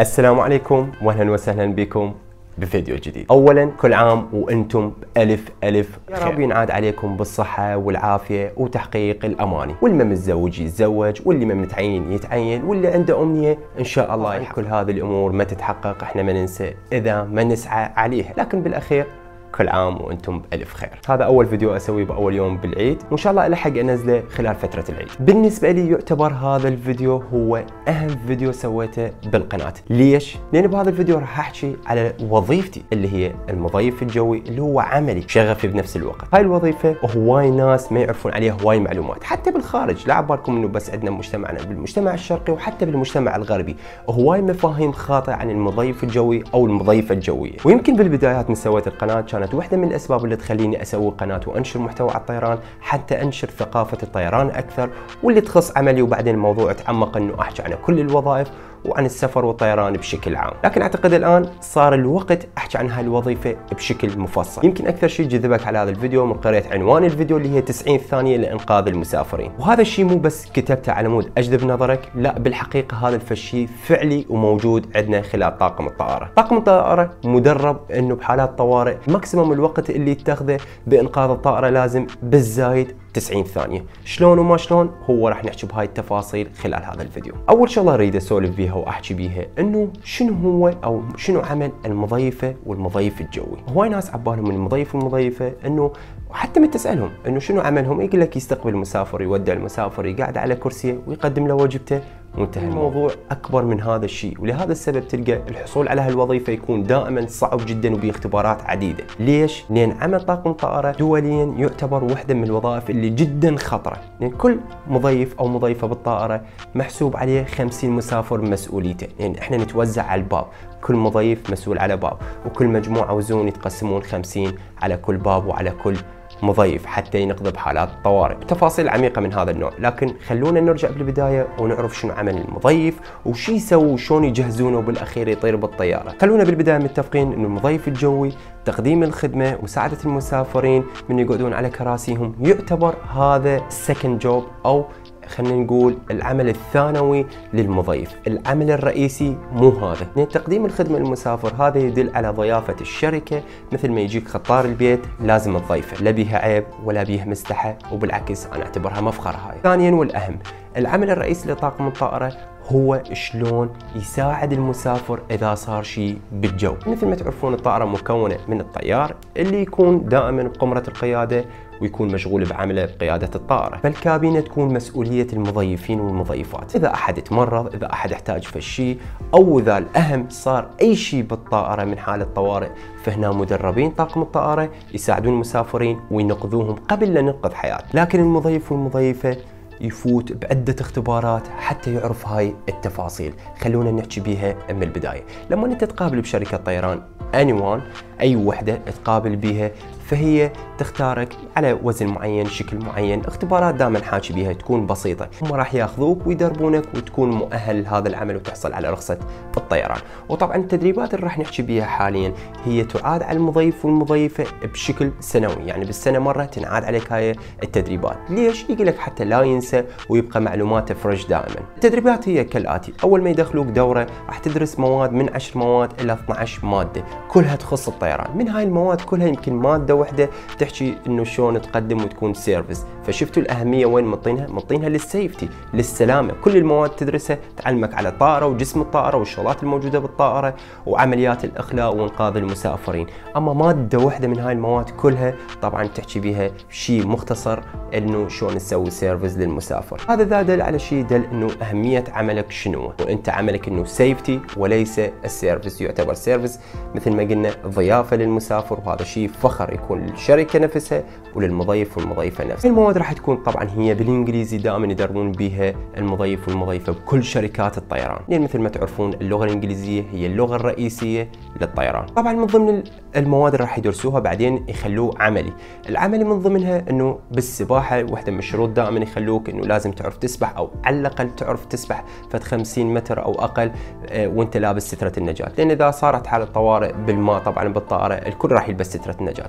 السلام عليكم واهلا وسهلا بكم بفيديو جديد. اولا كل عام وانتم بالف الف خير. يا رب ينعاد عليكم بالصحه والعافيه وتحقيق الاماني، واللي ما متزوج يتزوج، واللي ما متعين يتعين، واللي عنده امنيه ان شاء الله يحقق. كل هذه الامور ما تتحقق احنا ما ننسى اذا ما نسعى عليها، لكن بالاخير كل عام وانتم بالف خير. هذا اول فيديو اسويه باول يوم بالعيد، وان شاء الله الحق انزله خلال فتره العيد. بالنسبه لي يعتبر هذا الفيديو هو اهم فيديو سويته بالقناه. ليش؟ لان بهذا الفيديو راح احكي على وظيفتي اللي هي المضيف الجوي، اللي هو عملي شغفي بنفس الوقت. هاي الوظيفه هواي ناس ما يعرفون عليها، هواي معلومات حتى بالخارج، لا عبالكم انه بس عندنا مجتمعنا، بالمجتمع الشرقي وحتى بالمجتمع الغربي هواي مفاهيم خاطئه عن المضيف الجوي او المضيفه الجويه. ويمكن بالبدايات من سويت القناه كانت واحدة من الأسباب اللي تخليني أسوي قناة وأنشر محتوى على الطيران، حتى أنشر ثقافة الطيران أكثر واللي تخص عملي، وبعدين الموضوع تعمق أنه أحكي عن كل الوظائف وعن السفر والطيران بشكل عام. لكن أعتقد الآن صار الوقت أحكي عن هالوظيفة بشكل مفصل. يمكن أكثر شيء جذبك على هذا الفيديو من قرية عنوان الفيديو اللي هي 90 ثانية لإنقاذ المسافرين، وهذا الشيء مو بس كتبته على مود أجذب نظرك، لا بالحقيقة هذا الشيء فعلي وموجود عندنا خلال طاقم الطائرة. طاقم الطائرة مدرب أنه بحالات طوارئ ماكسيموم الوقت اللي يتاخذه بإنقاذ الطائرة لازم بالزايد 90 ثانية، شلون وما شلون هو راح نحكي بهاي التفاصيل خلال هذا الفيديو. أول شغلة أريد أسولف بيها وأحكي بيها إنه شنو هو أو شنو عمل المضيفة والمضيف الجوي. هواي ناس عبالهم من المضيف والمضيفة، إنه حتى من تسألهم إنه شنو عملهم يقول لك يستقبل مسافر، يودع المسافر، يقعد على كرسي ويقدم له وجبته، منتهى الموضوع. أكبر من هذا الشيء، ولهذا السبب تلقى الحصول على هالوظيفة يكون دائما صعب جدا وباختبارات عديدة. ليش؟ لأن عمل طاقم طائرة دوليا يعتبر واحدة من الوظائف اللي جدا خطرة، لأن كل مضيف أو مضيفة بالطائرة محسوب عليه 50 مسافر مسؤوليته، لأن إحنا نتوزع على الباب، كل مضيف مسؤول على باب، وكل مجموعة وزون يتقسمون 50 على كل باب وعلى كل مضيف حتى ينقذ بحالات طوارئ. تفاصيل عميقة من هذا النوع، لكن خلونا نرجع بالبداية ونعرف شنو عمل المضيف وشي يسوي وشون يجهزونه بالأخير يطير بالطيارة. خلونا بالبداية متفقين إنه المضيف الجوي تقديم الخدمة ومساعدة المسافرين من يقعدون على كراسيهم، يعتبر هذا second job أو خلينا نقول العمل الثانوي للمضيف. العمل الرئيسي مو هذا، لأن تقديم الخدمة للمسافر هذا يدل على ضيافة الشركة. مثل ما يجيك خطار البيت لازم تضيفه، لا بيها عيب ولا بيها مستحة، وبالعكس أنا أعتبرها مفخرة هاي. ثانيا والأهم، العمل الرئيسي لطاقم الطائرة هو شلون يساعد المسافر اذا صار شيء بالجو. مثل ما تعرفون الطائره مكونه من الطيار اللي يكون دائما بقمره القياده ويكون مشغول بعمله بقياده الطائره، فالكابينه تكون مسؤوليه المضيفين والمضيفات. اذا احد تمرض، اذا احد احتاج فشي، او اذا الاهم صار اي شيء بالطائره من حاله طوارئ، فهنا مدربين طاقم الطائره يساعدون المسافرين وينقذوهم قبل لا ننقذ حياه. لكن المضيف والمضيفه يفوت بعدة اختبارات حتى يعرف هاي التفاصيل، خلونا نحكي بيها من البداية. لما انت تقابل بشركة طيران اي وحدة تقابل بيها، فهي تختارك على وزن معين، شكل معين، اختبارات دائما حاكي بيها تكون بسيطة. هم راح ياخذوك ويدربونك وتكون مؤهل لهذا العمل وتحصل على رخصة الطيران. وطبعا التدريبات اللي راح نحكي بيها حاليا هي تعاد على المضيف والمضيفة بشكل سنوي، يعني بالسنة مرة تنعاد عليك هاي التدريبات. ليش؟ يقول لك حتى لا ينسى ويبقى معلوماته فريش دائما. التدريبات هي كالآتي، أول ما يدخلوك دورة راح تدرس مواد من 10 مواد إلى 12 مادة كلها تخص الطيران. من هاي المواد كلها يمكن مادة وحده تحكي انه شلون تقدم وتكون سيرفيس، فشفتوا الاهميه وين منطينها؟ منطينها للسيفتي، للسلامه. كل المواد تدرسها تعلمك على الطائره وجسم الطائره والشغلات الموجوده بالطائره وعمليات الاخلاء وانقاذ المسافرين. اما ماده وحده من هاي المواد كلها طبعا تحكي بيها شيء مختصر انه شلون تسوي سيرفيس للمسافر. هذا دل على شيء، دل انه اهميه عملك شنو، وانت عملك انه سيفتي وليس السيرفيس. يعتبر سيرفيس مثل ما قلنا ضيافه للمسافر، وهذا شيء فخر يكون للشركه نفسها وللمضيف والمضيفه نفسها. المواد راح تكون طبعا هي بالانجليزي، دائما يدربون بها المضيف والمضيفه بكل شركات الطيران، لان يعني مثل ما تعرفون اللغه الانجليزيه هي اللغه الرئيسيه للطيران. طبعا من ضمن المواد اللي راح يدرسوها بعدين يخلوه عملي. العملي من ضمنها انه بالسباحه وحده من الشروط دائما يخلوك انه لازم تعرف تسبح، او على الاقل تعرف تسبح فد 50 متر او اقل وانت لابس ستره النجاه، لان اذا صارت حاله طوارئ بالماء طبعا بالطائره الكل راح يلبس ستره النجاه،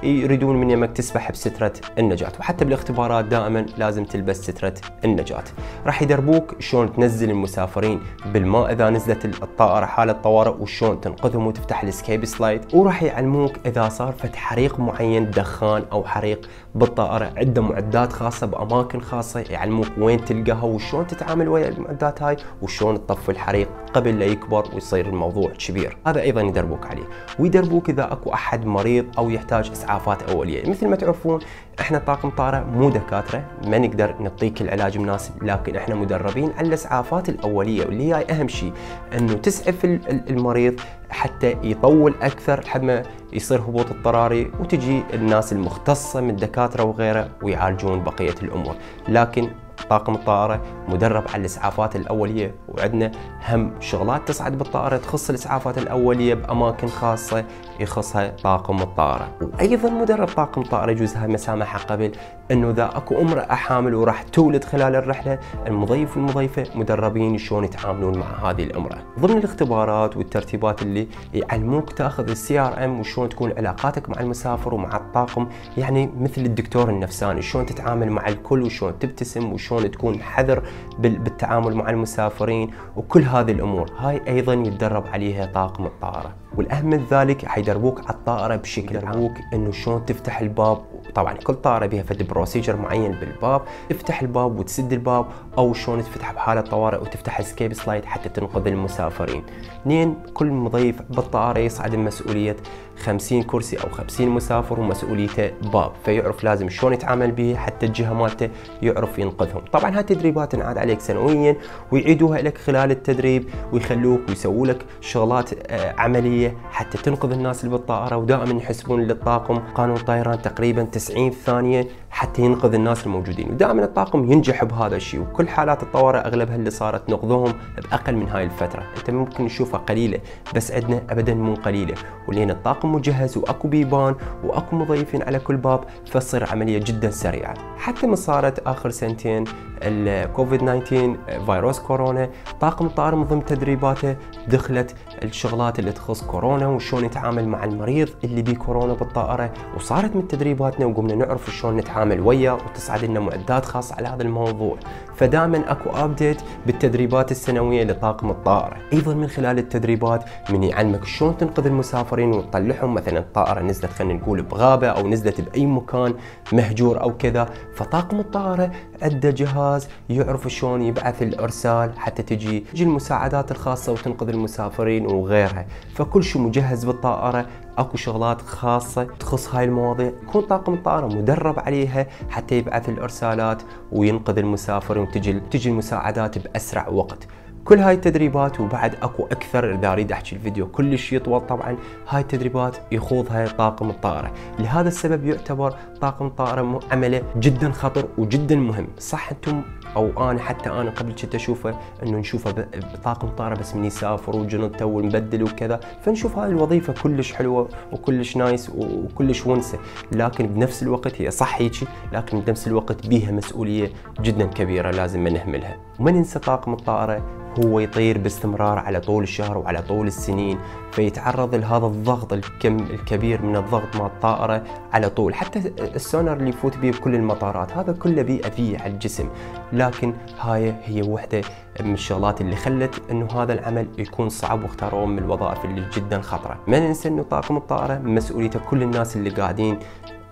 فيريدون من يمك تسبح بسترة النجاة. وحتى بالاختبارات دائما لازم تلبس سترة النجاة. راح يدربوك شلون تنزل المسافرين بالماء اذا نزلت الطائرة حالة طوارئ، وشلون تنقذهم وتفتح الاسكيب سلايد، وراح يعلموك اذا صار فتح حريق معين دخان او حريق بالطائرة عدة معدات خاصة باماكن خاصة، يعلموك وين تلقاها وشلون تتعامل ويا المعدات هاي وشلون تطفي الحريق قبل لا يكبر ويصير الموضوع كبير. هذا ايضا يدربوك عليه. ويدربوك اذا اكو احد مريض او يحتاج اسعافات اوليه. مثل ما تعرفون احنا طاقم طارئ مو دكاتره، ما نقدر نعطيك العلاج المناسب، لكن احنا مدربين على الاسعافات الاوليه، واللي هي اهم شيء انه تسعف المريض حتى يطول اكثر لحد ما يصير هبوط اضطراري، وتجي الناس المختصه من الدكاتره وغيره ويعالجون بقيه الامور. لكن طاقم الطائرة مدرب على الإسعافات الأولية، وعندنا هم شغلات تصعد بالطائرة تخص الإسعافات الأولية بأماكن خاصة يخصها طاقم الطائرة. وأيضا مدرب طاقم الطائرة يجوزها مسامحة قبل أنه إذا أكو امرأة حامل وراح تولد خلال الرحلة، المضيف والمضيفة مدربين شلون يتعاملون مع هذه الامرأة. ضمن الاختبارات والترتيبات اللي يعلموك تاخذ الCRM وشلون تكون علاقاتك مع المسافر ومع الطاقم، يعني مثل الدكتور النفساني شلون تتعامل مع الكل وشلون تبتسم وشلون تكون حذر بالتعامل مع المسافرين وكل هذه الامور. هاي ايضا يتدرب عليها طاقم الطائرة. والاهم من ذلك حيدربوك على الطائرة بشكل عام، انه شلون تفتح الباب. طبعا كل طائرة بها فد بروسيجر معين بالباب، تفتح الباب وتسد الباب، او شلون تفتح بحالة طوارئ وتفتح اسكيب سلايد حتى تنقذ المسافرين. اثنين، كل مضيف بالطائرة يصعد مسؤولية 50 كرسي او 50 مسافر ومسؤوليته باب، فيعرف لازم شلون يتعامل به حتى الجهة مالته يعرف ينقذهم. طبعا هالتدريبات تنعاد عليك سنويا ويعيدوها لك خلال التدريب، ويخلوك ويسووا لك شغلات عملية حتى تنقذ الناس اللي بالطائرة. ودائما يحسبون للطاقم قانون طيران تقريبا 90 ثانية حتى ينقذ الناس الموجودين، ودائما الطاقم ينجح بهذا الشيء. وكل حالات الطوارئ اغلبها اللي صارت نقذوهم باقل من هاي الفترة، انت ممكن نشوفها قليلة بس عندنا ابدا مو قليلة، ولين الطاقم مجهز واكو بيبان واكو مضيفين على كل باب، فتصير عملية جدا سريعة. حتى من صارت اخر سنتين الكوفيد 19 فيروس كورونا، طاقم الطائرة من ضمن تدريباته دخلت الشغلات اللي تخص كورونا وشلون يتعامل مع المريض اللي بيه كورونا بالطائرة، وصارت من تدريباتنا وقمنا نعرف شلون نتعامل وياه، وتصعد لنا معدات خاصة على هذا الموضوع. فدائما اكو ابديت بالتدريبات السنوية لطاقم الطائرة. ايضا من خلال التدريبات من يعلمك شلون تنقذ المسافرين وتطلعهم، مثلا الطائرة نزلت خلينا نقول بغابة او نزلت باي مكان مهجور او كذا، فطاقم الطائرة عنده جهاز يعرف شلون يبعث الارسال حتى تجي المساعدات الخاصة وتنقذ المسافرين وغيرها. فكل شيء مجهز بالطائرة، اكو شغلات خاصة تخص هاي المواضيع يكون طاقم الطائرة مدرب عليها حتى يبعث الارسالات وينقذ المسافرين وتجي المساعدات باسرع وقت. كل هاي التدريبات وبعد اكو اكثر، اذا اريد احكي الفيديو كلش يطول. طبعا هاي التدريبات يخوضها طاقم الطائرة، لهذا السبب يعتبر طاقم الطائرة عمله جدا خطر وجدا مهم. صح انتم او انا حتى انا قبل كنت اشوفه انه نشوفه بطاقم الطائرة بس من يسافر وجنود تو مبدل وكذا، فنشوف هاي الوظيفة كلش حلوة وكلش نايس وكلش ونسة، لكن بنفس الوقت هي صح هيجي، لكن بنفس الوقت بيها مسؤولية جدا كبيرة لازم ما نهملها. وما ننسى طاقم الطائرة هو يطير باستمرار على طول الشهر وعلى طول السنين، فيتعرض لهذا الضغط الكبير من الضغط مع الطائرة على طول. حتى السونار اللي يفوت به بكل المطارات هذا كله بيأذيه على الجسم، لكن هاي هي وحدة من الشغلات اللي خلت انه هذا العمل يكون صعب واختاروه من الوظائف اللي جدا خطرة. ما ننسى انه طاقم الطائرة مسؤوليته كل الناس اللي قاعدين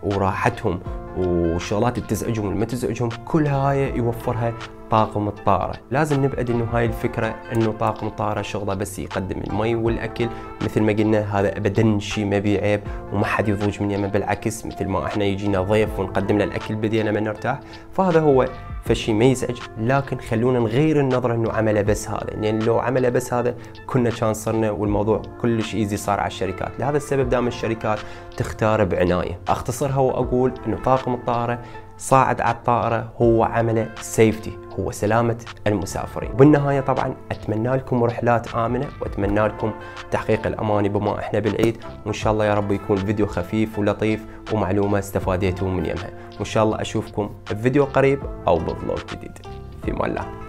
وراحتهم وشغلات تزعجهم واللي ما تزعجهم، كل هاي يوفرها طاقم الطائرة. لازم نبعد انه هاي الفكرة انه طاقم الطائرة شغله بس يقدم المي والاكل، مثل ما قلنا هذا ابدا شيء ما بيه عيب وما حد يضوج من يمه، بالعكس مثل ما احنا يجينا ضيف ونقدم له الاكل بدينا ما نرتاح، فهذا هو فشي ما يزعج. لكن خلونا نغير النظرة انه عمله بس هذا، لان يعني لو عمله بس هذا كنا كان صرنا والموضوع كلش ايزي صار على الشركات. لهذا السبب دائما الشركات تختار بعناية. اختصرها واقول انه طاقم الطائرة صاعد على الطائرة هو عمله سيفتي، هو سلامة المسافرين. وبالنهاية طبعا أتمنى لكم رحلات آمنة، وأتمنى لكم تحقيق الأماني بما إحنا بالعيد، وإن شاء الله يا رب يكون فيديو خفيف ولطيف ومعلومة استفاديتوا من يمها، وإن شاء الله أشوفكم بفيديو قريب أو بفلوج جديد. في أمان الله.